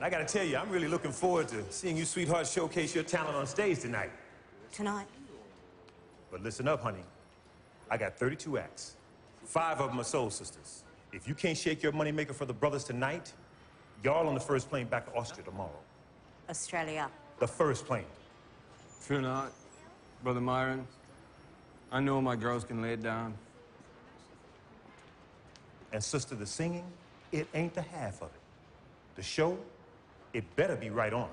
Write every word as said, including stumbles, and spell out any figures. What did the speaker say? And I gotta tell you, I'm really looking forward to seeing you sweethearts showcase your talent on stage tonight. Tonight? But listen up, honey. I got thirty-two acts. Five of them are soul sisters. If you can't shake your moneymaker for the brothers tonight, y'all on the first plane back to Austria tomorrow. Australia. The first plane. Fear not, Brother Myron. I know my girls can lay it down. And sister, the singing, it ain't the half of it. The show, it better be right on.